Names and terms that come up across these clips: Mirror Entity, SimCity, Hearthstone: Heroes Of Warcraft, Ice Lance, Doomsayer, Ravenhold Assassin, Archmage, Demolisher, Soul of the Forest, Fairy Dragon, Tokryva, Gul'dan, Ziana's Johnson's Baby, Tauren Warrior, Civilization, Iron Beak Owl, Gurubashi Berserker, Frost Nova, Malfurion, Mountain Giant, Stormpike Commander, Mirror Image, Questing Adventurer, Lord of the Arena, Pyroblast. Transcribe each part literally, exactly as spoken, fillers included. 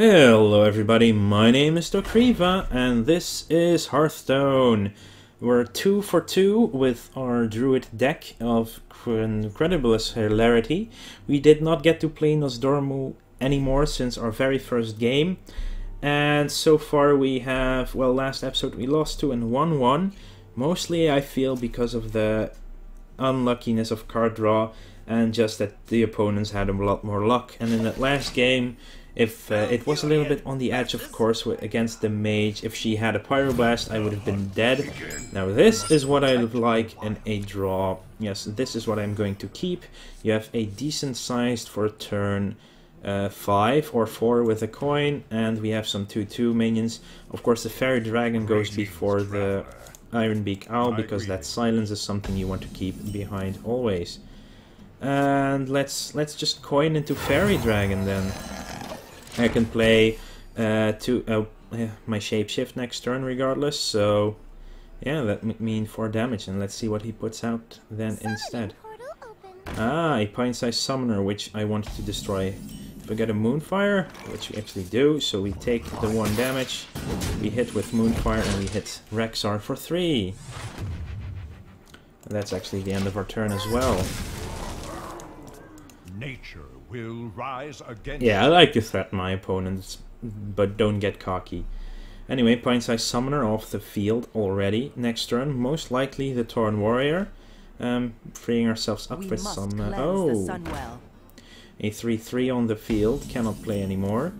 Hello everybody, my name is Tokryva, and this is Hearthstone. We're two for two with our druid deck of incredible hilarity. We did not get to play Nozdormu anymore since our very first game. And so far we have, well, last episode we lost to and won one. Mostly I feel because of the unluckiness of card draw and just that the opponents had a lot more luck. And in that last game, If uh, it was a little bit on the edge, of course, against the mage. If she had a Pyroblast, I would have been dead. Now this is what I would like in a draw. Yes, this is what I'm going to keep. You have a decent sized for turn uh, five or four with a coin. And we have some two two minions. Of course, the Fairy Dragon goes before the Iron Beak Owl, because that silence is something you want to keep behind always. And let's, let's just coin into Fairy Dragon then. I can play uh, to uh, yeah, my shapeshift next turn regardless, so yeah, that would mean four damage, and let's see what he puts out then Summoning instead. Ah, a Pint-Sized Summoner, which I wanted to destroy. If I get a Moonfire, which we actually do, so we take the one damage, we hit with Moonfire, and we hit Rexxar for three. And that's actually the end of our turn as well. Nature will rise against. Yeah, I like to threaten my opponents, but don't get cocky. Anyway, Pint-Sized Summoner off the field already. Next turn, most likely the Tauren Warrior. Um, freeing ourselves up we for some... Uh, oh! Well. A three three on the field, cannot play anymore.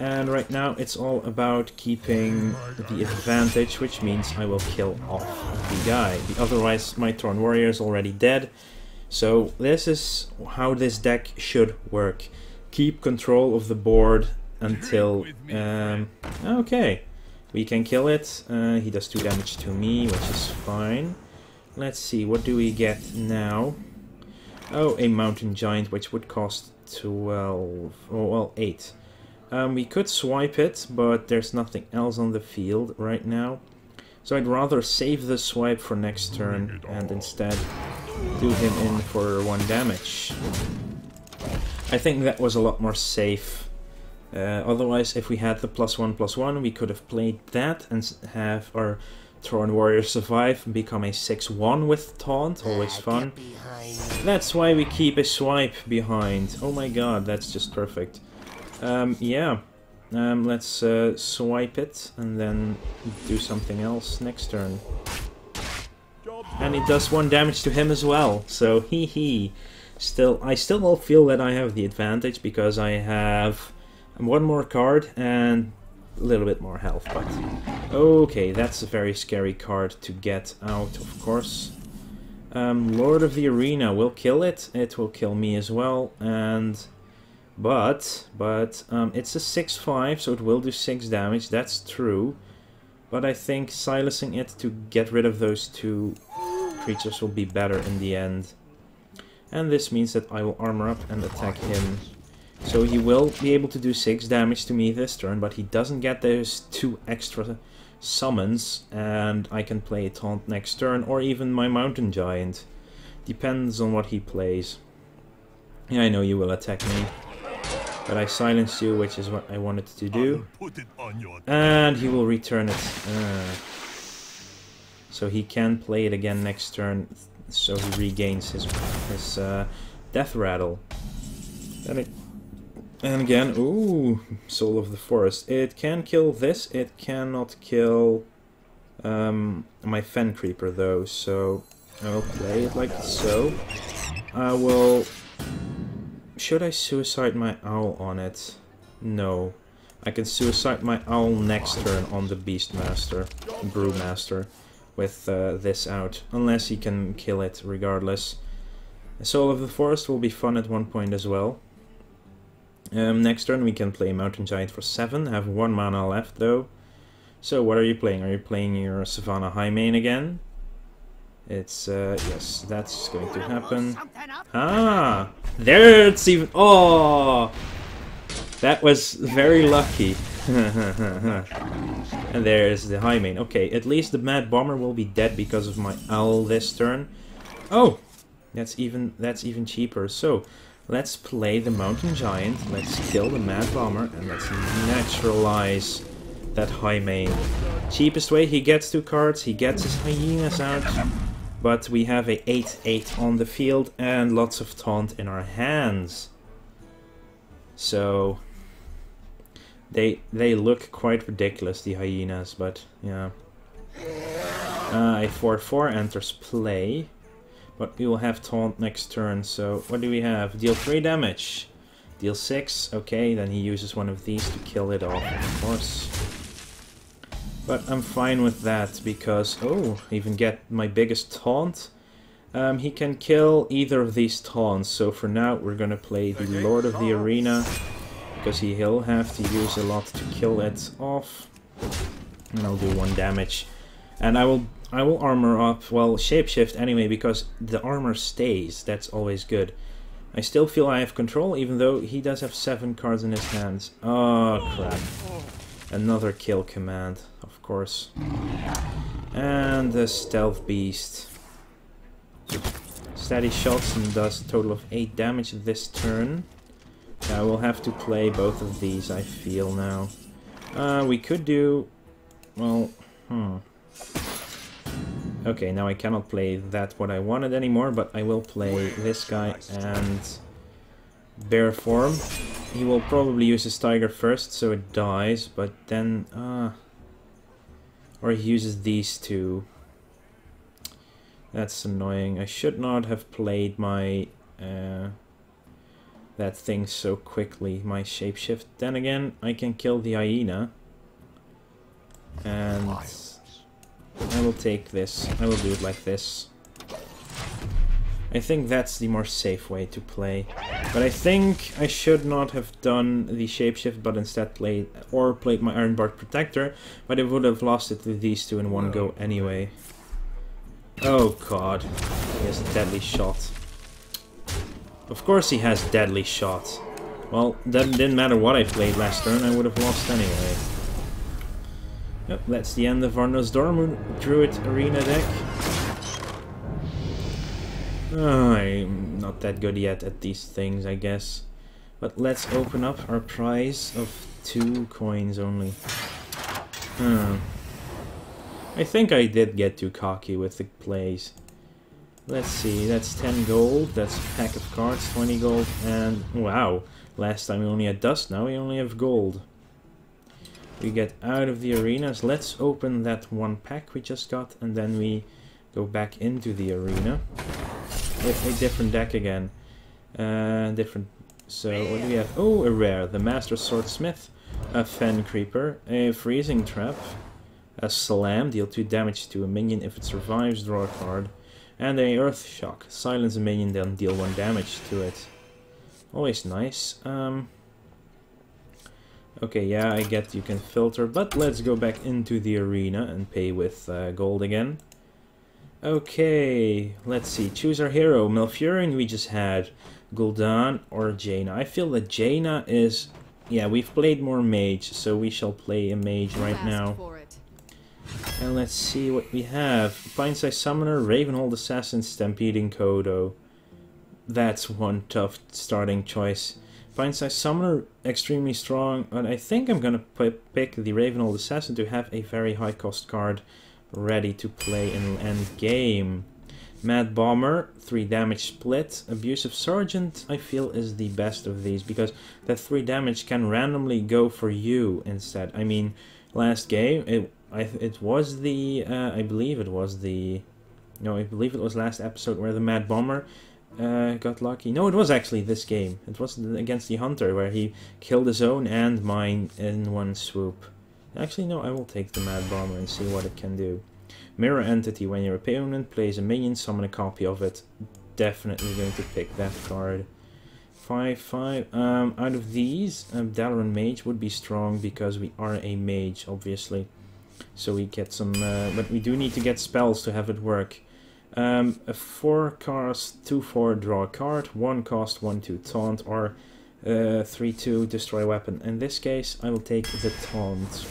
And right now it's all about keeping the advantage, which means I will kill off the guy. Otherwise, my Tauren Warrior is already dead. So this is how this deck should work. Keep control of the board until... Um, okay, we can kill it. Uh, he does two damage to me, which is fine. Let's see, what do we get now? Oh, a Mountain Giant, which would cost twelve... Oh, well, eight. Um, we could swipe it, but there's nothing else on the field right now. So I'd rather save the swipe for next turn and instead... do him in for one damage. I think that was a lot more safe. Uh, otherwise, if we had the plus one plus one, we could have played that and have our Tauren Warrior survive and become a six one with taunt. Always fun. That's why we keep a swipe behind. Oh my god, that's just perfect. Um, yeah, um, let's uh, swipe it and then do something else next turn. And it does one damage to him as well, so hee hee. Still, I still will feel that I have the advantage because I have one more card and a little bit more health. But okay, that's a very scary card to get out, of course. Um, Lord of the Arena will kill it. It will kill me as well. And but but um, it's a six five, so it will do six damage. That's true. But I think silencing it to get rid of those two creatures will be better in the end. And this means that I will armor up and attack him. So he will be able to do six damage to me this turn, but he doesn't get those two extra summons. And I can play a taunt next turn, or even my Mountain Giant. Depends on what he plays. Yeah, I know you will attack me. But I silenced you, which is what I wanted to do. And he will return it. Uh, so he can play it again next turn, so he regains his, his uh, death rattle. And, it, and again, ooh, Soul of the Forest. It can kill this, it cannot kill um, my Fen Creeper though, so I'll play it like so. I will... Should I suicide my owl on it? No. I can suicide my owl next turn on the Beastmaster, Brewmaster, with uh, this out. Unless he can kill it, regardless. Soul of the Forest will be fun at one point as well. Um, next turn we can play Mountain Giant for seven. I have one mana left, though. So what are you playing? Are you playing your Savannah High Main again? It's, uh, yes, that's going to happen. Ah! There it's even... Oh! That was very lucky. And there's the High Main. Okay, at least the Mad Bomber will be dead because of my owl this turn. Oh! That's even, that's even cheaper. So, Let's play the Mountain Giant, let's kill the Mad Bomber, and let's naturalize that high main. Cheapest way, he gets two cards, he gets his hyenas out, but we have a eight eight on the field and lots of taunt in our hands. So they they look quite ridiculous, the hyenas, but yeah. Uh, a four four enters play, but we will have taunt next turn, so what do we have? Deal three damage, deal six, okay, then he uses one of these to kill it off, of course. But I'm fine with that, because, oh, I even get my biggest taunt. Um, he can kill either of these taunts, so for now we're gonna play the Lord of the Arena, because he'll have to use a lot to kill it off, and I'll do one damage. And I will I will armor up, well, shapeshift anyway, because the armor stays, that's always good. I still feel I have control, even though he does have seven cards in his hands. Oh, crap. Another kill command, of course. And the Stealth Beast. Steady shots and does a total of eight damage this turn. I will have to play both of these, I feel, now. Uh, we could do... well, hmm... okay, now I cannot play that what I wanted anymore, but I will play this guy and Bear Form. He will probably use his Tiger first, so it dies, but then... Uh, or he uses these two. That's annoying. I should not have played my... Uh, that thing so quickly, my Shapeshift. Then again, I can kill the hyena. And... I will take this. I will do it like this. I think that's the more safe way to play. But I think I should not have done the shapeshift, but instead played or played my Iron Bark Protector, but I would have lost it to these two in one go anyway. Oh god. He has a deadly shot. Of course he has deadly shot. Well, that didn't matter what I played last turn, I would have lost anyway. Yep, that's the end of our Nozdormu Druid Arena deck. Oh, I'm not that good yet at these things, I guess. But let's open up our prize of two coins only. Oh. I think I did get too cocky with the plays. Let's see, that's ten gold, that's a pack of cards, twenty gold, and wow. Last time we only had dust, now we only have gold. We get out of the arenas. Let's open that one pack we just got, and then we go back into the arena with a different deck again. Uh, different. So what do we have? Oh, a rare. The Master Swordsmith, a Fen Creeper, a Freezing Trap, a Slam. Deal two damage to a minion. If it survives, draw a card. And a Earth Shock. Silence a minion, then deal one damage to it. Always nice. Um... Okay, yeah, I get you can filter, but let's go back into the arena and pay with uh, gold again. Okay, let's see. Choose our hero. Malfurion we just had, Gul'dan or Jaina. I feel that Jaina is... yeah, we've played more mage, so we shall play a mage right now. And let's see what we have. Pint-Sized Summoner, Ravenhold Assassin, Stampeding Kodo. That's one tough starting choice. Pint-Sized Summoner, extremely strong, but I think I'm gonna pick the Ravenhold Assassin to have a very high cost card ready to play in end game. Mad Bomber, three damage split. Abusive Sergeant, I feel, is the best of these, because that three damage can randomly go for you instead. I mean, last game, it, I, it was the, uh, I believe it was the, no, I believe it was last episode where the Mad Bomber Uh, got lucky. No, it was actually this game. It was against the Hunter where he killed his own and mine in one swoop. Actually, no, I will take the Mad Bomber and see what it can do. Mirror Entity. When your opponent plays a minion, summon a copy of it. Definitely going to pick that card. five five. Um, out of these, um, Dalaran Mage would be strong because we are a mage, obviously. So we get some... Uh, but we do need to get spells to have it work. Um, a four cost, two four, draw a card, one cost, one two, taunt, or uh, three two, destroy a weapon. In this case, I will take the taunt.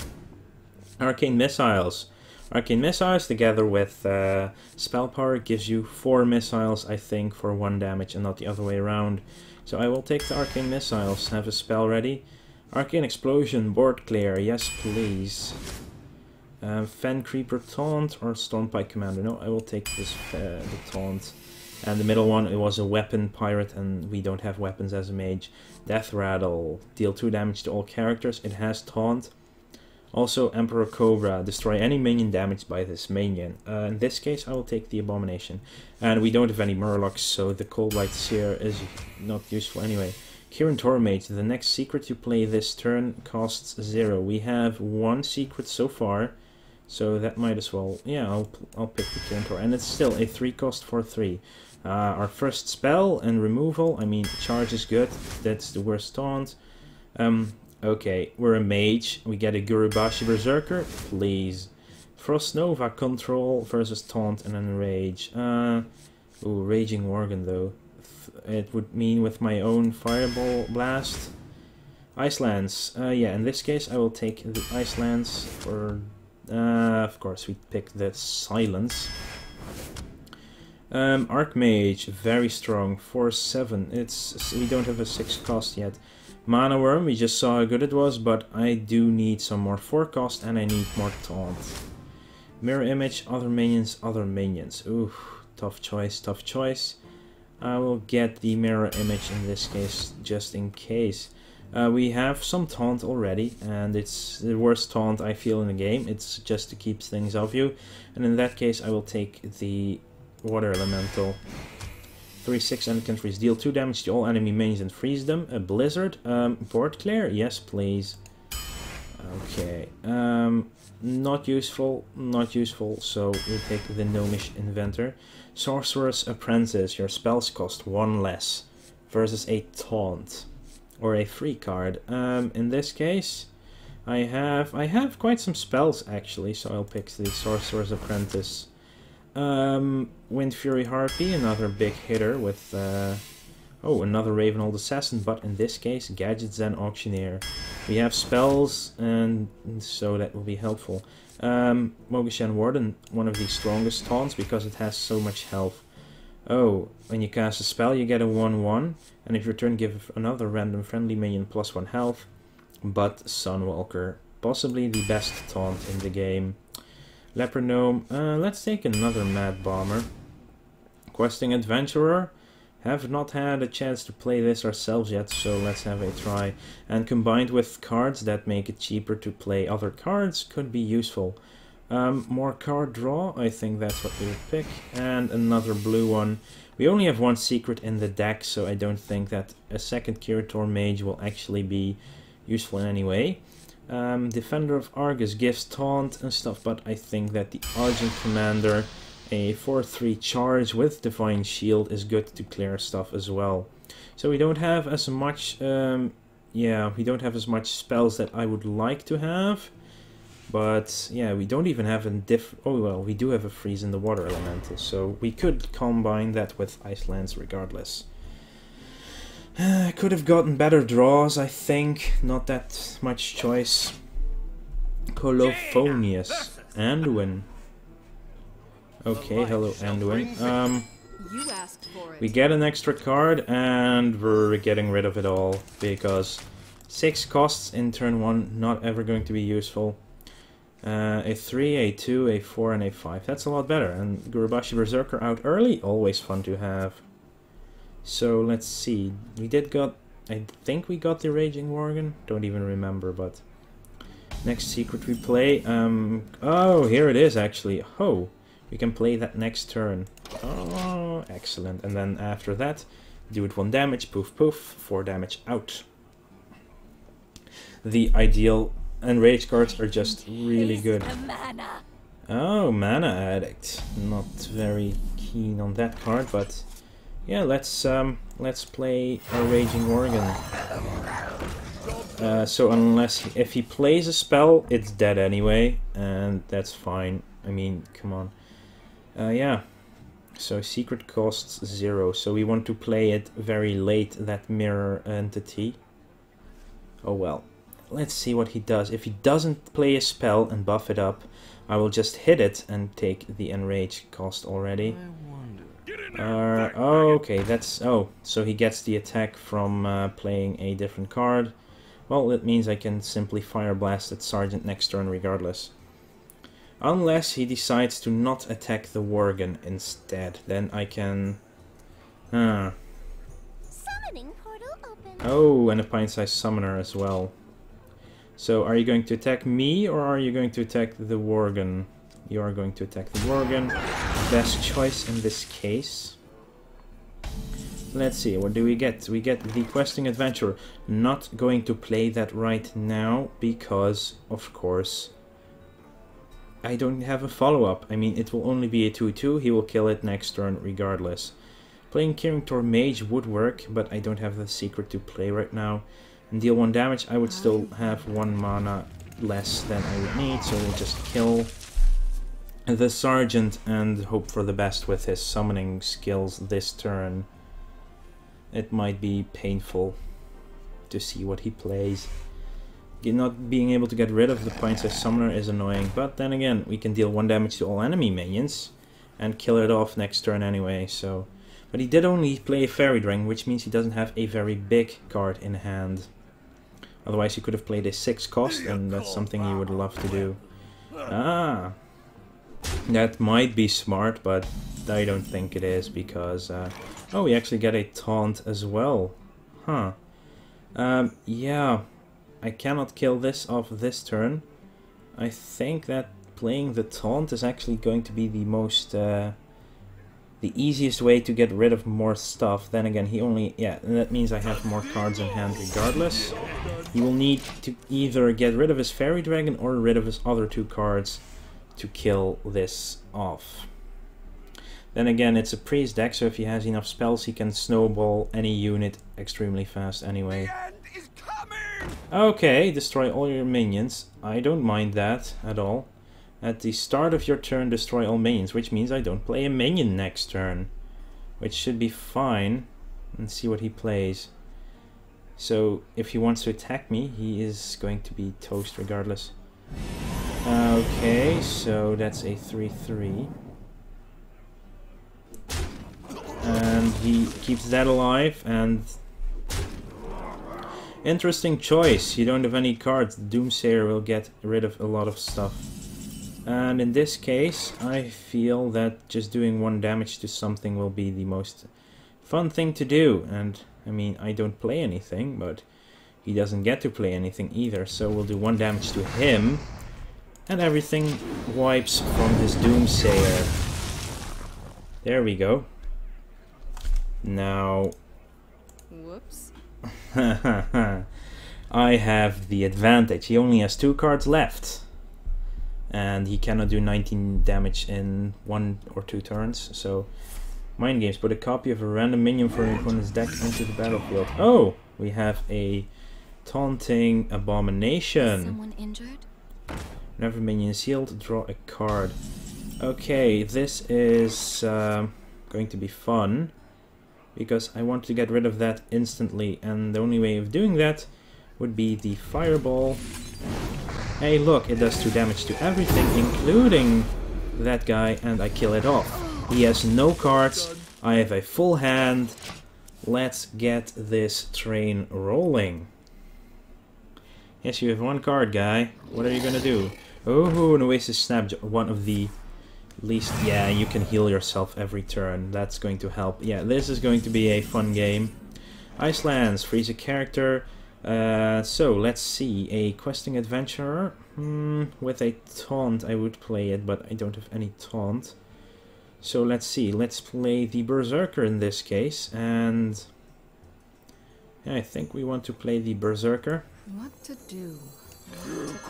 Arcane Missiles. Arcane Missiles, together with uh, Spell Power, gives you four missiles, I think, for one damage and not the other way around. So I will take the Arcane Missiles, have a spell ready. Arcane Explosion, board clear, yes please. Um, Fen Creeper Taunt or Stormpike Commander? No, I will take this uh, the Taunt. And the middle one, it was a Weapon Pirate, and we don't have weapons as a mage. Death Rattle, deal two damage to all characters, it has Taunt. Also Emperor Cobra, destroy any minion damaged by this minion. Uh, in this case, I will take the Abomination. And we don't have any Murlocs, so the Coldblight Seer is not useful anyway. Kirin Tor Mage, the next secret you play this turn costs zero. We have one secret so far. So that might as well, yeah, I'll, I'll pick the Kirin Tor. And it's still a three cost for three. Uh, our first spell and removal, I mean, charge is good. That's the worst taunt. Um, okay, we're a mage. We get a Gurubashi Berserker, please. Frost Nova, control versus taunt and enrage. Uh, ooh, Raging Worgen though. It would mean with my own Fireball Blast. Ice Lance, uh, yeah, in this case I will take the Ice Lance for... Uh, of course, we pick the Silence. Um, Archmage, very strong, four seven. It's we don't have a six cost yet. Mana Worm, we just saw how good it was, but I do need some more four cost and I need more taunt. Mirror Image, other minions, other minions. Ooh, tough choice, tough choice. I will get the Mirror Image in this case, just in case. Uh, we have some taunt already, and it's the worst taunt I feel in the game. It's just to keep things off you. And in that case, I will take the Water Elemental. three six end countries. Deal two damage to all enemy minions and freeze them. A Blizzard. Um, board clear? Yes, please. Okay. Um, not useful. Not useful. So we take the Gnomish Inventor. Sorcerer's Apprentice. Your spells cost one less. Versus a taunt. Or a free card. Um, in this case, I have I have quite some spells actually, so I'll pick the Sorcerer's Apprentice. Um, Wind Fury Harpy, another big hitter with uh, oh another Ravenhold Assassin, but in this case Gadgets and Auctioneer. We have spells, and so that will be helpful. Um, Mogushan Warden, one of the strongest taunts because it has so much health. Oh, when you cast a spell you get a one one, and if you return give another random friendly minion plus one health, but Sunwalker, possibly the best taunt in the game. Leopard Gnome, uh, let's take another Mad Bomber. Questing Adventurer, have not had a chance to play this ourselves yet, so let's have a try. And combined with cards that make it cheaper to play other cards could be useful. Um, more card draw, I think that's what we would pick, and another blue one. We only have one secret in the deck, so I don't think that a second Kirin Tor Mage will actually be useful in any way. Um, Defender of Argus gives taunt and stuff, but I think that the Argent Commander, a four three charge with Divine Shield, is good to clear stuff as well. So we don't have as much, um, yeah, we don't have as much spells that I would like to have. But yeah, we don't even have a diff. Oh well, we do have a freeze in the Water Elemental, so we could combine that with Ice Lance regardless. Uh, could have gotten better draws, I think. Not that much choice. Colophonius, Anduin. Okay, hello Anduin. Um, we get an extra card, and we're getting rid of it all because six costs in turn one, not ever going to be useful. Uh, a three, a two, a four, and a five. That's a lot better. And Gurubashi Berserker out early, always fun to have. So let's see. We did got. I think we got the Raging Worgen. Don't even remember. But next secret we play. Um. Oh, here it is actually. Oh, we can play that next turn. Oh, excellent. And then after that, do it one damage. Poof, poof. Four damage out. The ideal. And rage cards are just really good. Oh, Mana Addict. Not very keen on that card, but yeah, let's um, let's play a Raging Worgen. Uh, so unless he, if he plays a spell, it's dead anyway, and that's fine. I mean, come on. Uh, yeah. So secret costs zero. So we want to play it very late. That Mirror Entity. Oh well. Let's see what he does. If he doesn't play a spell and buff it up, I will just hit it and take the enrage cost already. I wonder. Uh, okay, that's... Oh, so he gets the attack from uh, playing a different card. Well, that means I can simply Fire Blast at Sergeant next turn regardless. Unless he decides to not attack the Worgen instead, then I can... Uh. Oh, and a Pint-Sized Summoner as well. So, are you going to attack me, or are you going to attack the Worgen? You are going to attack the Worgen. Best choice in this case. Let's see, what do we get? We get the Questing Adventurer. Not going to play that right now, because, of course, I don't have a follow-up. I mean, it will only be a two two, he will kill it next turn regardless. Playing Kirin Tor Mage would work, but I don't have the secret to play right now. And deal one damage, I would still have one mana less than I would need, so we'll just kill the Sergeant and hope for the best with his summoning skills this turn. It might be painful to see what he plays. Not being able to get rid of the Pint-Sized Summoner is annoying, but then again, we can deal one damage to all enemy minions and kill it off next turn anyway, so... But he did only play a Fairy Dragon, which means he doesn't have a very big card in hand. Otherwise he could have played a six cost, and that's something he would love to do. Ah! That might be smart, but I don't think it is, because... Uh, oh, we actually get a taunt as well. Huh. Um, yeah, I cannot kill this off this turn. I think that playing the taunt is actually going to be the most... Uh, the easiest way to get rid of more stuff. Then again, he only... Yeah, and that means I have more cards in hand regardless. He will need to either get rid of his Fairy Dragon or rid of his other two cards to kill this off. Then again, it's a priest deck, so if he has enough spells, he can snowball any unit extremely fast anyway. The end is coming! Okay, destroy all your minions. I don't mind that at all. At the start of your turn, destroy all minions, which means I don't play a minion next turn. Which should be fine. Let's see what he plays. So, if he wants to attack me, he is going to be toast regardless. Okay, so that's a three three. And he keeps that alive, and... Interesting choice. You don't have any cards. Doomsayer will get rid of a lot of stuff. And in this case, I feel that just doing one damage to something will be the most fun thing to do. And, I mean, I don't play anything, but he doesn't get to play anything either. So we'll do one damage to him. And everything wipes from his Doomsayer. There we go. Now... Whoops. I have the advantage. He only has two cards left. And he cannot do nineteen damage in one or two turns, so... Mind games. Put a copy of a random minion from your opponent's deck into the battlefield. Oh! We have a taunting abomination. Is someone injured? Whenever minion is healed, draw a card. Okay, this is uh, going to be fun. Because I want to get rid of that instantly. And the only way of doing that would be the fireball. Hey look, it does two damage to everything, including that guy, and I kill it off. He has no cards, I have a full hand. Let's get this train rolling. Yes, you have one card, guy. What are you gonna do? Oh, an Oasis Snapjaw, one of the least... Yeah, you can heal yourself every turn, that's going to help. Yeah, this is going to be a fun game. Ice Lance, freeze a character. Uh, so, let's see, a Questing Adventurer, mm, with a taunt I would play it, but I don't have any taunt. So let's see, let's play the Berserker in this case, and yeah, I think we want to play the Berserker. What to do?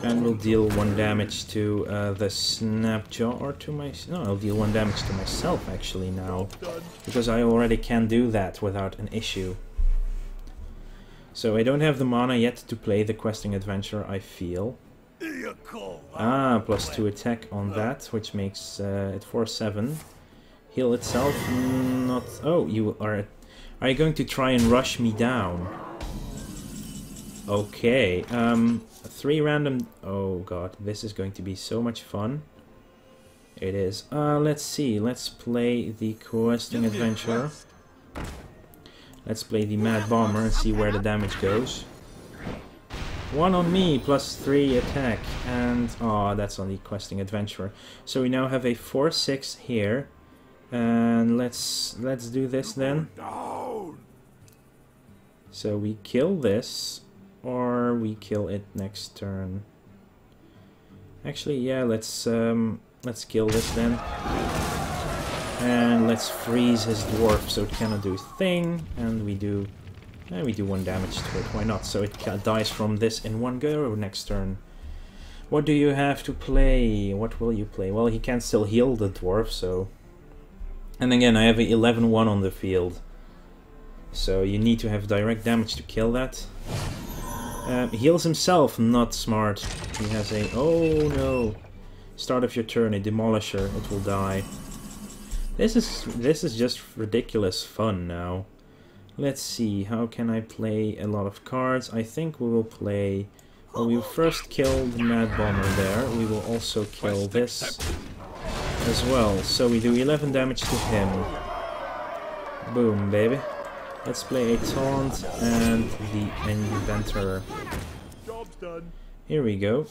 And we'll deal one damage to uh, the Snapjaw, or to my... No, I'll deal one damage to myself actually now, because I already can do that without an issue. So I don't have the mana yet to play the Questing Adventurer, I feel. Ah, plus two attack on that, which makes uh, it four seven. Heal itself, not... Oh, you are... Are you going to try and rush me down? Okay, um... Three random... Oh god, this is going to be so much fun. It is. Uh, let's see. Let's play the Questing Adventurer. Let's play the Mad Bomber and see where the damage goes. One on me, plus three attack, and oh, that's on the Questing Adventurer. So we now have a four six here, and let's let's do this then. So we kill this, or we kill it next turn. Actually, yeah, let's um, let's kill this then, and let's freeze his dwarf so it cannot do a thing, and we do. And we do one damage to it, why not? So it dies from this in one go or next turn. What do you have to play? What will you play? Well, he can still heal the dwarf, so... And again, I have an eleven one on the field. So you need to have direct damage to kill that. Um, heals himself, not smart. He has a... Oh no! Start of your turn, a demolisher, it will die. This is, this is just ridiculous fun now. Let's see, how can I play a lot of cards? I think we will play... Well, we will first kill the Mad Bomber there. We will also kill this as well. So we do eleven damage to him. Boom, baby. Let's play a Taunt and the Inventor. Here we go.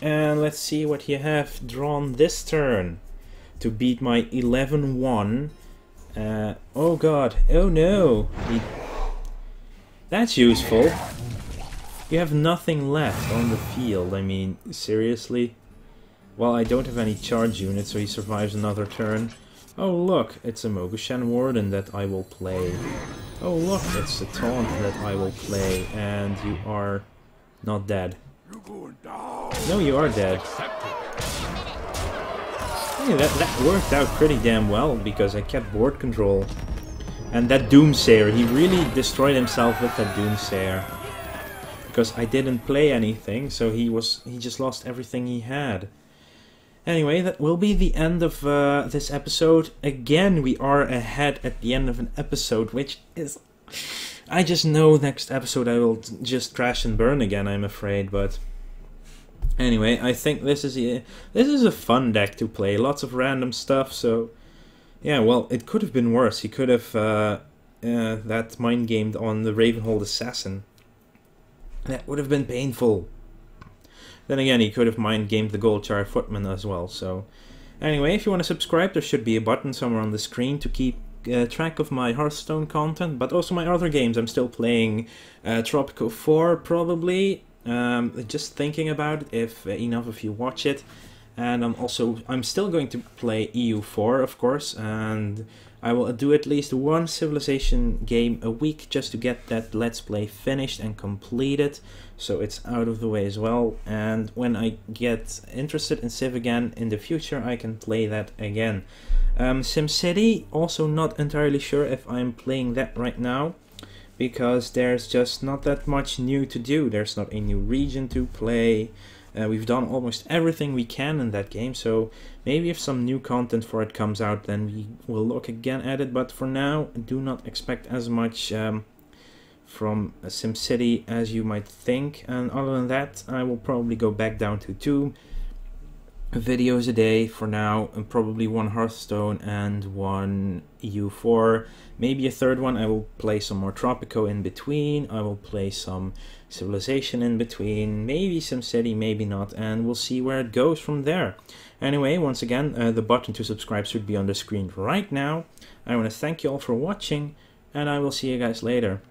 And let's see what you have drawn this turn to beat my eleven one. Uh, oh god, oh no! He... That's useful! You have nothing left on the field, I mean, seriously? Well, I don't have any charge units, so he survives another turn. Oh look, it's a Mogushan Warden that I will play. Oh look, it's a Taunt that I will play, and you are not dead. No, you are dead. Yeah, that, that worked out pretty damn well, because I kept board control. And that Doomsayer, he really destroyed himself with that Doomsayer. Because I didn't play anything, so he was he just lost everything he had. Anyway, that will be the end of uh, this episode. Again, we are ahead at the end of an episode, which is... I just know next episode I will just crash and burn again, I'm afraid, but... Anyway, I think this is a, this is a fun deck to play. Lots of random stuff, so... Yeah, well, it could have been worse. He could have uh, uh, that mind-gamed on the Ravenhold Assassin. That would have been painful. Then again, he could have mind-gamed the Goldchar Footman as well, so... Anyway, if you want to subscribe, there should be a button somewhere on the screen to keep uh, track of my Hearthstone content, but also my other games. I'm still playing uh, Tropico four, probably... Um, just thinking about it, if enough of you watch it, and I'm also I'm still going to play E U four, of course, and I will do at least one Civilization game a week just to get that Let's Play finished and completed, so it's out of the way as well. And when I get interested in Civ again in the future, I can play that again. Um, SimCity, also not entirely sure if I'm playing that right now, because there's just not that much new to do. There's not a new region to play. Uh, we've done almost everything we can in that game, so maybe if some new content for it comes out, then we will look again at it. But for now, do not expect as much um, from SimCity as you might think. And other than that, I will probably go back down to two videos a day for now, and probably one Hearthstone and one E U four, maybe a third one. I will play some more Tropico in between, I will play some Civilization in between, maybe SimCity, maybe not, and we'll see where it goes from there. Anyway, once again, uh, the button to subscribe should be on the screen right now. I want to thank you all for watching, and I will see you guys later.